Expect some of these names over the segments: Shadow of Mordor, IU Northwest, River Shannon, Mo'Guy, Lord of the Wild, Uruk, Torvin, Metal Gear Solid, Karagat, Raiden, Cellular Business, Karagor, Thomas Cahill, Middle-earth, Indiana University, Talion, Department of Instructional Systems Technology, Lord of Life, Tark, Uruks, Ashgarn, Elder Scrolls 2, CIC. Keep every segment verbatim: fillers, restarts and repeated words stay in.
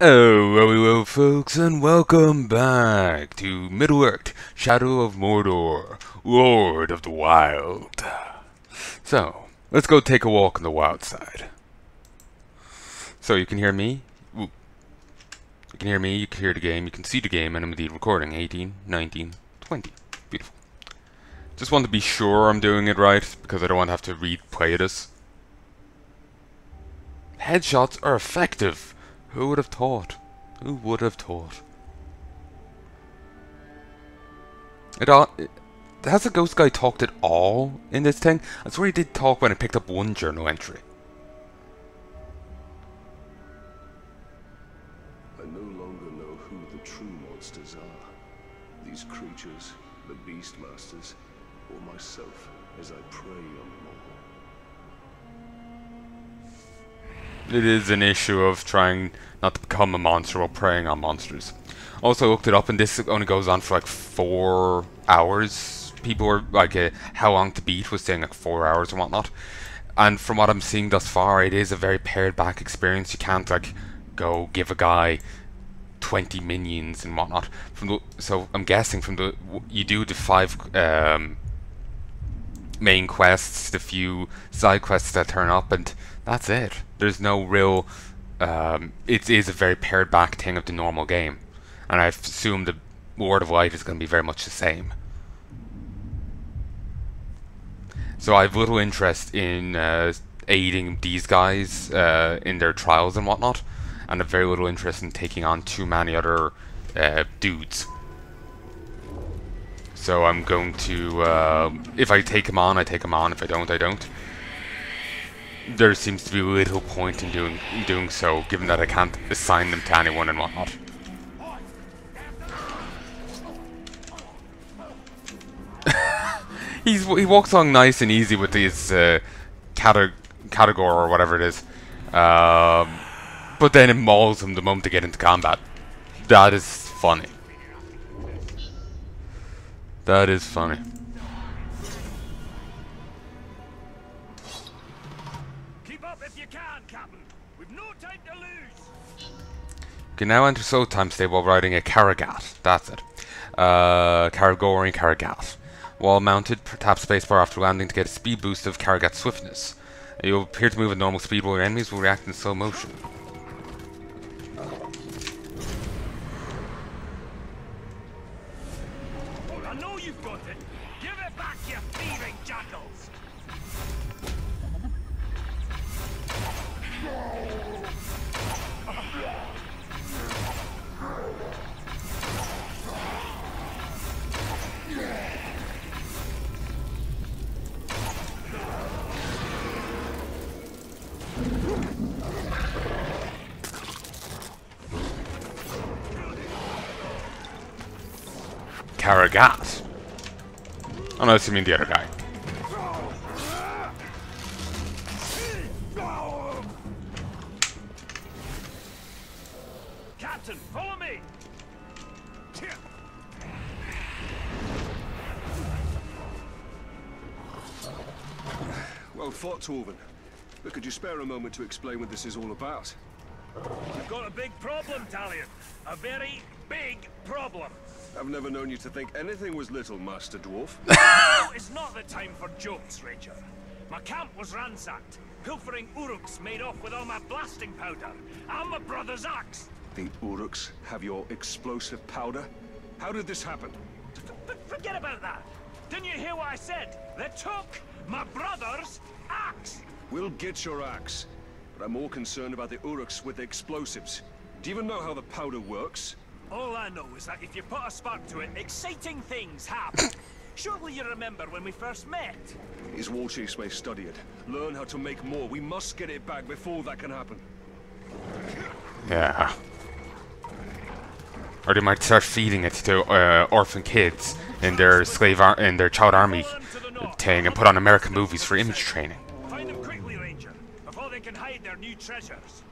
Hello, hello folks, and welcome back to Middle-earth, Shadow of Mordor, Lord of the Wild. So, let's go take a walk on the wild side. So you can hear me, Ooh. you can hear me, you can hear the game, you can see the game, and I'm indeed recording, eighteen, nineteen, twenty, beautiful. Just want to be sure I'm doing it right, because I don't want to have to replay this. Headshots are effective! Who would have thought? Who would have thought? It all... It, has the ghost guy talked at all in this thing? I swear he did talk when I picked up one journal entry. I no longer know who the true monsters are. These creatures, the beast masters, or myself as I prey on them all. It is an issue of trying not to become a monster while preying on monsters. Also, I looked it up, and this only goes on for like four hours. People were like, uh, how long to beat was saying like four hours and whatnot. And from what I'm seeing thus far, it is a very pared back experience. You can't like go give a guy twenty minions and whatnot. From the, so I'm guessing from the you do the five um, main quests, the few side quests that turn up, and that's it. There's no real, um, it is a very pared back thing of the normal game. And I assume the Lord of Life is going to be very much the same. So I have little interest in uh, aiding these guys uh, in their trials and whatnot. And a very little interest in taking on too many other uh, dudes. So I'm going to, uh, if I take them on, I take them on. If I don't, I don't. There seems to be little point in doing in doing so, given that I can't assign them to anyone and whatnot. He's he walks along nice and easy with his uh, Karagor or whatever it is, um, but then it mauls him the moment they get into combat. That is funny. That is funny. You can now enter soul time state while riding a Karagat. That's it. Uh, Karagor and Karagat. While mounted, tap spacebar after landing to get a speed boost of Karagat's swiftness. You'll appear to move at normal speed while your enemies will react in slow motion. Well, I know you've got it. Give it back, you thieving jackals! Karagat. Oh no, you mean the other guy. Captain, follow me. Well fought, Torvin. But could you spare a moment to explain what this is all about? We've got a big problem, Talion. A very big problem. I've never known you to think anything was little, Master Dwarf. No, it's not the time for jokes, Ranger. My camp was ransacked. Pilfering Uruks made off with all my blasting powder. And my brother's axe. The Uruks have your explosive powder? How did this happen? Forget about that. Didn't you hear what I said? They took my brother's axe. We'll get your axe. But I'm more concerned about the Uruks with the explosives. Do you even know how the powder works? All I know is that if you put a spark to it, exciting things happen. Surely you remember when we first met. His war chiefs may study it. Learn how to make more. We must get it back before that can happen. Yeah. Or they might start feeding it to uh, orphan kids in their slave ar in their child army thing and put on American movies for image training. Find them quickly, Ranger, before they can hide their new treasures.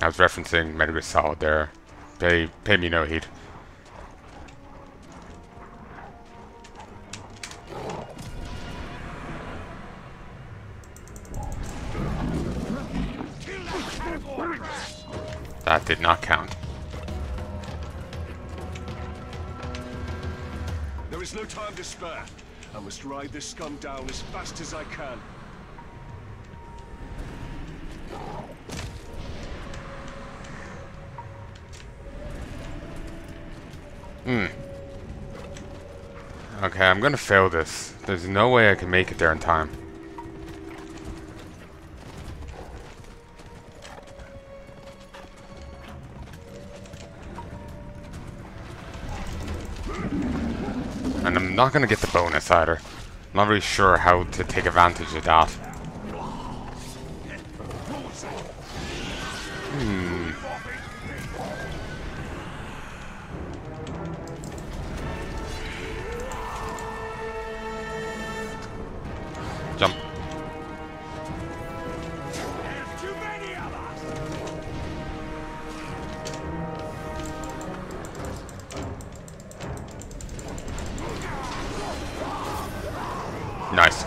I was referencing Metal Gear Solid there. Pay, pay me no heed. That did not count. There is no time to spare. I must ride this scum down as fast as I can. Hmm. Okay, I'm gonna fail this. There's no way I can make it there in time. And I'm not gonna get the bonus either. I'm not really sure how to take advantage of that. Hmm. Jump. Nice.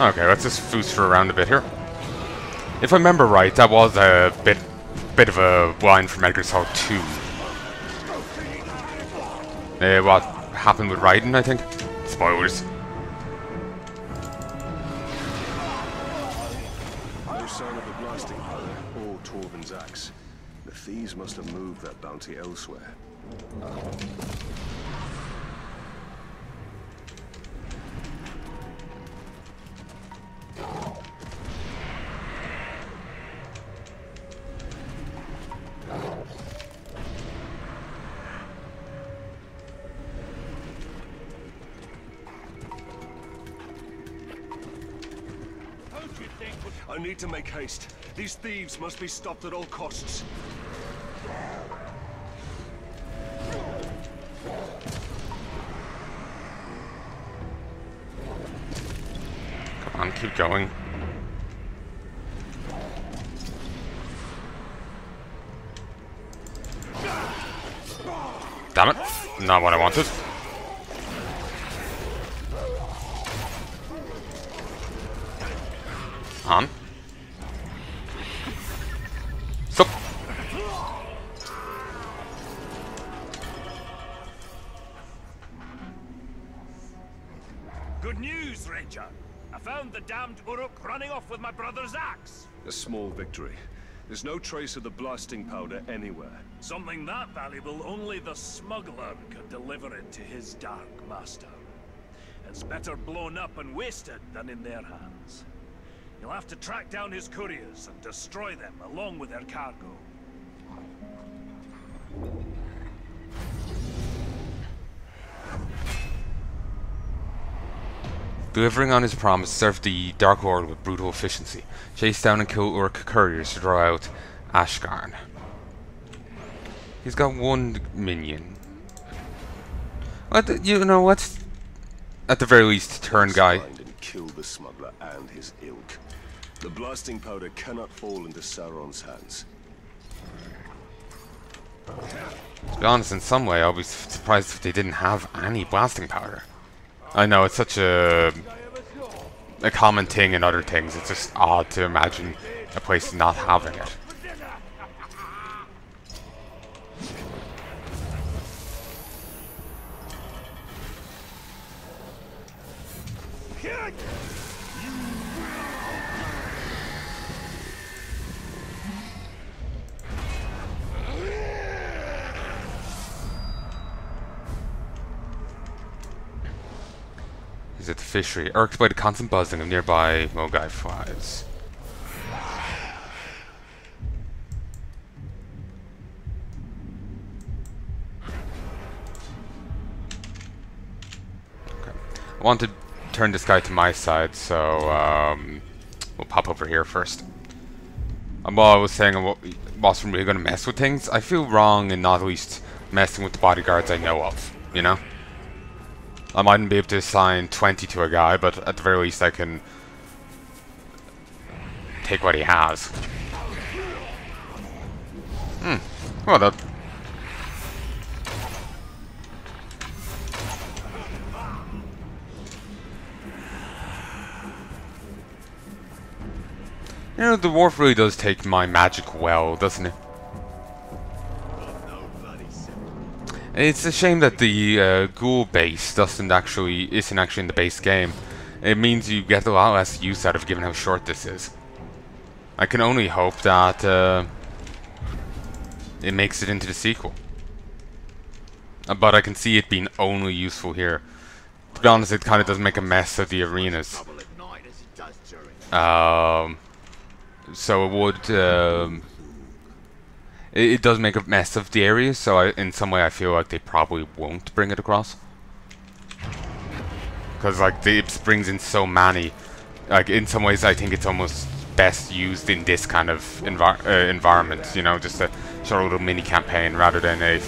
Okay, let's just foost for around a bit here. If I remember right, that was a bit bit of a line from Elder Scrolls two. Uh, what happened with Raiden, I think. Spoilers. Torvin's axe. The thieves must have moved that bounty elsewhere. I need to make haste. These thieves must be stopped at all costs. Come on, keep going. Damn it. Not what I wanted. On. Stop. Good news, Ranger. I found the damned Uruk running off with my brother's axe. A small victory. There's no trace of the blasting powder anywhere. Something that valuable, only the smuggler could deliver it to his dark master. It's better blown up and wasted than in their hands. You'll have to track down his couriers and destroy them along with their cargo. Delivering on his promise, served the Dark Lord with brutal efficiency. Chase down and kill Uruk couriers to draw out Ashgarn. He's got one minion. Let, you know, let's at the very least turn guy. Kill the smuggler and his ilk. The blasting powder cannot fall into Sauron's hands. To be honest, in some way, I'll be surprised if they didn't have any blasting powder. I know, it's such a, a common thing in other things. It's just odd to imagine a place not having it. At the fishery, irked by the constant buzzing of nearby Mo'Guy flies. Okay. I want to turn this guy to my side, so um, we'll pop over here first. Um, while I was saying I wasn't really going to mess with things, I feel wrong in not at least messing with the bodyguards I know of, you know? I mightn't be able to assign twenty to a guy, but at the very least I can take what he has. Hmm. Well, that... You know, the dwarf really does take my magic well, doesn't it? It's a shame that the uh, ghoul base doesn't actually isn't actually in the base game. It means you get a lot less use out of given how short this is. I can only hope that uh, it makes it into the sequel. But I can see it being only useful here. To be honest, it kind of does make a mess of the arenas. Um, so it would... Um, it, it does make a mess of the area, so I, in some way I feel like they probably won't bring it across. Because like, the, it brings in so many. Like, in some ways I think it's almost best used in this kind of envir uh, environment. You know, just a short little mini-campaign rather than a...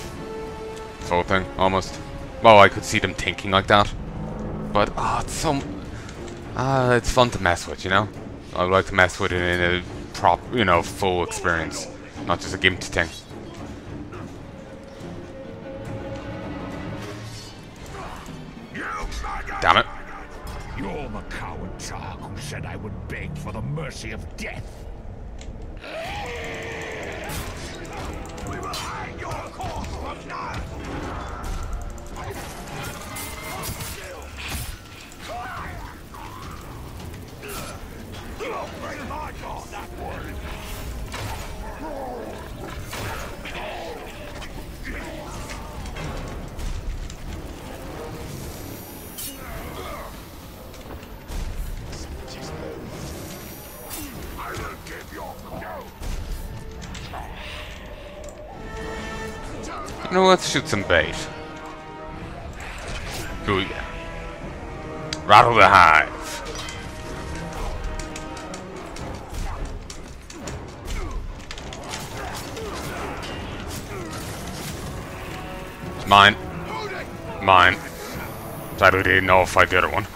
whole thing, almost. Well, I could see them thinking like that, but ah, oh, it's so uh, it's fun to mess with, you know. I like to mess with it in a prop, you know, full experience, not just a gimp thing. Damn it! You're the coward, Tark, who said I would beg for the mercy of death. We will hang your corpse from now. No, let's shoot some bait. Ooh, yeah. Rattle the hive. Mine. Mine. I didn't know if I did it one.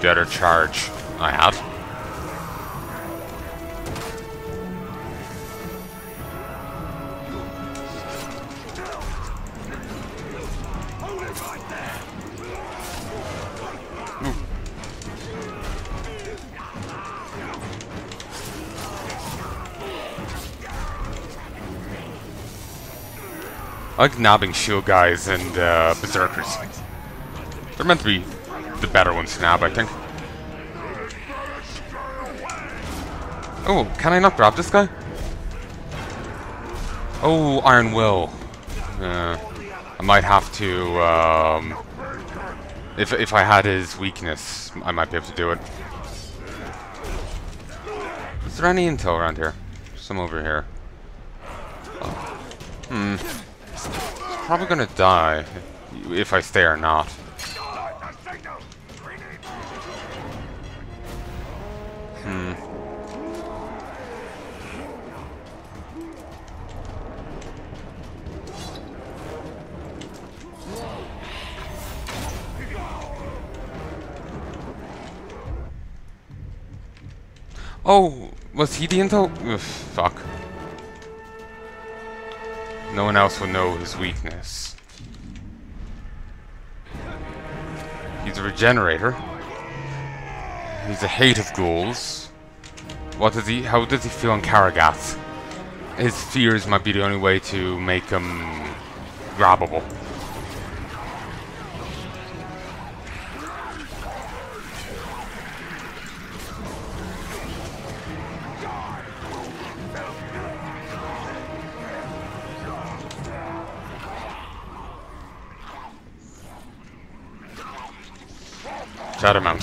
The other charge I had. I like nabbing shield guys and uh, berserkers. They're meant to be the better ones to nab, I think. Oh, can I not grab this guy? Oh, Iron Will. Uh, I might have to... Um, if, if I had his weakness, I might be able to do it. Is there any intel around here? Some over here. Oh. Hmm. Probably gonna die if I stay or not. Hmm. Oh, was he the intel? Ugh, fuck. No one else will know his weakness. He's a regenerator. He's a hate of ghouls. What does he? How does he feel on Karagat? His fears might be the only way to make him grabbable. Shadow Mount.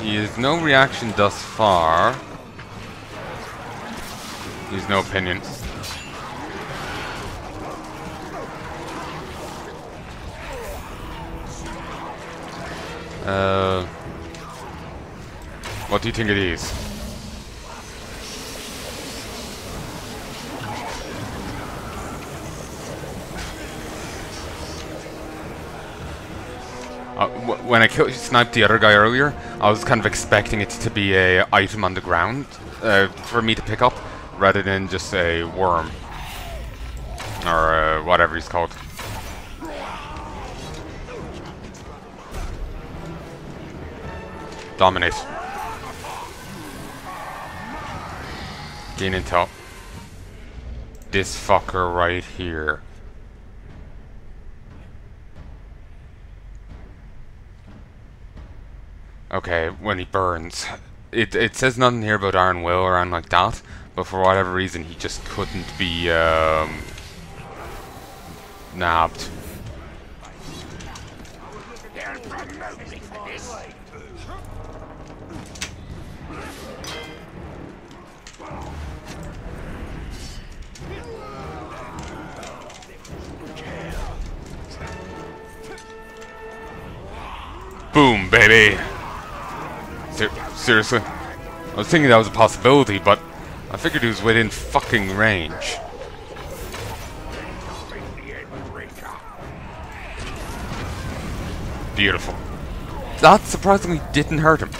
He has no reaction thus far. He has no opinion. Uh, what do you think it is? Uh, wh when I killed, sniped the other guy earlier, I was kind of expecting it to be a item on the ground uh, for me to pick up, rather than just a worm or uh, whatever he's called. Dominate. Gain intel. This fucker right here. Okay, when he burns. It, it says nothing here about Iron Will or anything like that, but for whatever reason he just couldn't be um, nabbed. Boom, baby! Ser seriously? I was thinking that was a possibility, but I figured he was within fucking range. Beautiful. That surprisingly didn't hurt him.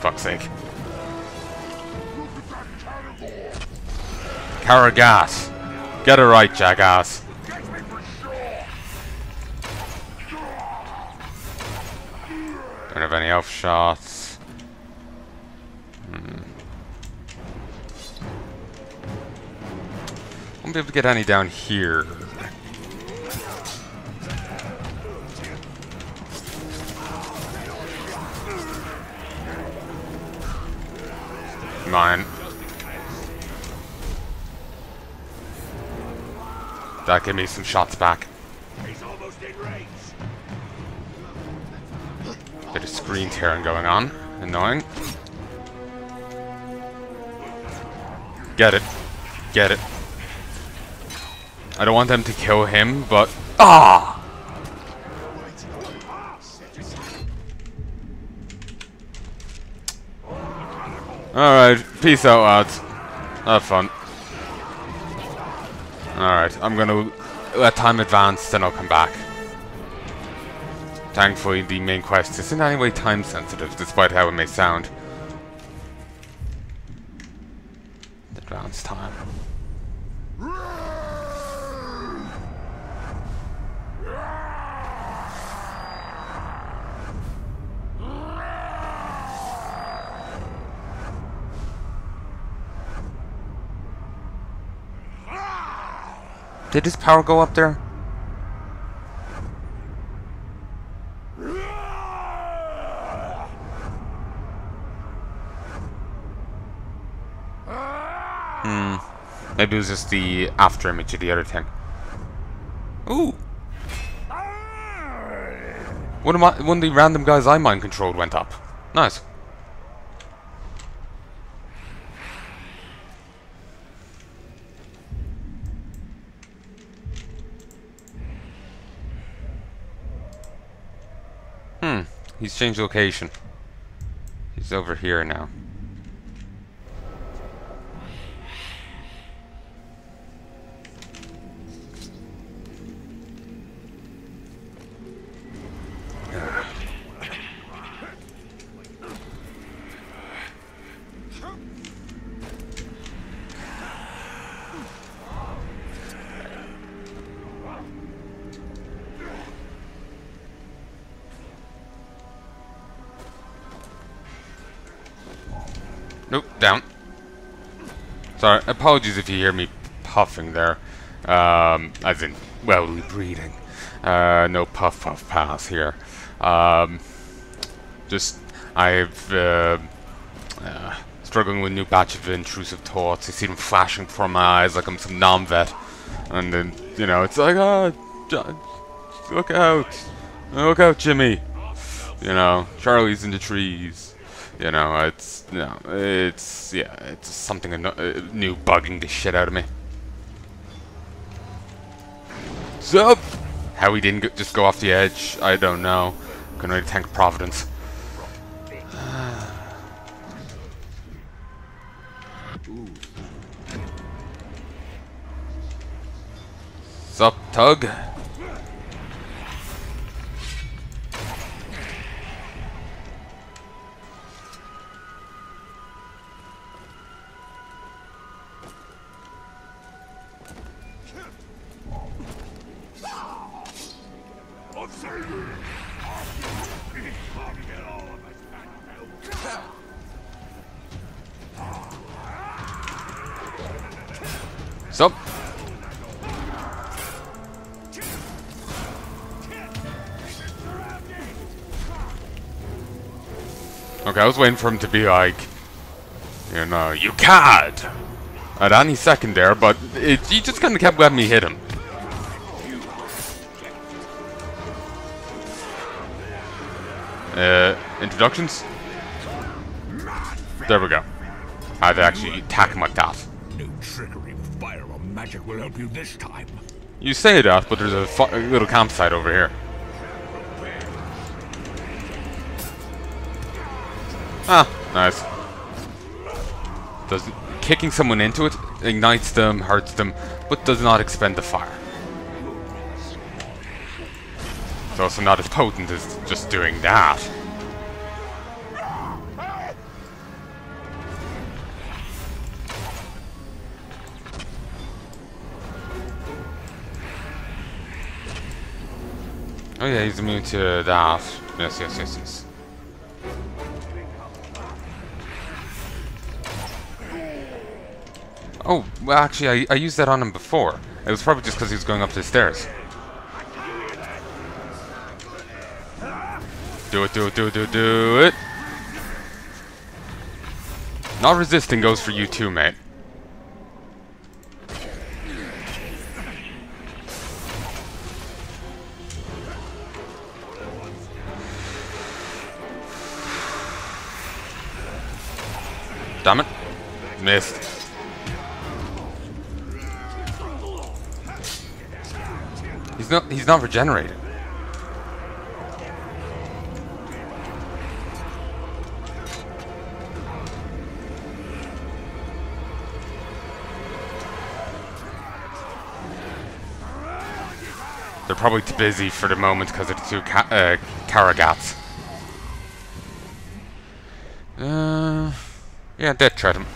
Fuck's sake. Karagat. Get it right, jackass. Don't have any elf shots. Hmm. Won't be able to get any down here. Come on. That gave me some shots back. He's almost in range. Bit of screen tearing going on. Annoying. Get it. Get it. I don't want them to kill him, but... Ah! Alright. Peace out, lads. Have fun. Alright, I'm gonna let time advance, then I'll come back. Thankfully, the main quest is in any way time sensitive, despite how it may sound. Advance time. Did his power go up there? Hmm. Maybe it was just the after image of the other thing. Ooh! One of, my, one of the random guys I mind controlled went up. Nice. He's changed location. He's over here now. Nope, down. Sorry, apologies if you hear me puffing there. Um, as in, well, breathing. Uh, no puff puff pass here. Um, just, I've, uh, uh, struggling with a new batch of intrusive thoughts. I see them flashing before my eyes like I'm some non-vet. And then, you know, it's like, oh, John, look out. Look out, Jimmy. You know, Charlie's in the trees. You know, it's, no, it's, yeah, it's something new bugging the shit out of me. So, how he didn't go, just go off the edge, I don't know. Can only thank Providence. Sup, Tug? Stop. Okay, I was waiting for him to be like, you know, you can't at any second there, but it, he just kind of kept letting me hit him. Uh, introductions? There we go. I've actually attacked my dad. No trickery with firearm magic will help you this time. You say that, but there's a, fu a little campsite over here. Ah, nice. Does kicking someone into it ignites them, hurts them, but does not expend the fire. It's also not as potent as just doing that. Oh yeah, he's immune to that. Yes, yes, yes, yes. Oh, well, actually, I, I used that on him before. It was probably just because he was going up the stairs. Do it, do it, do it, do it, do it. Not resisting goes for you too, mate. Damn it. Missed. He's not, he's not regenerated. They're probably too busy for the moment because of the two ca uh, Karagats. Uh, yeah, dead tread him.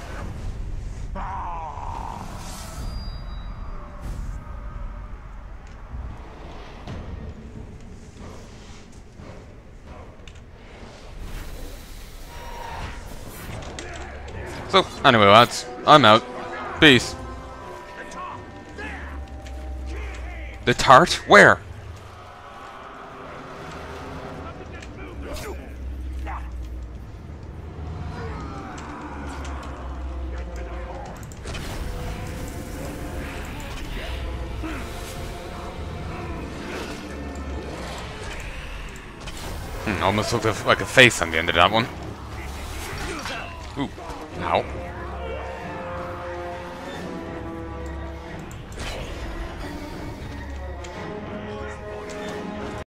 So, anyway lads, I'm out. Peace. The tart? Where? Hmm, almost looked like a face on the end of that one. Ow.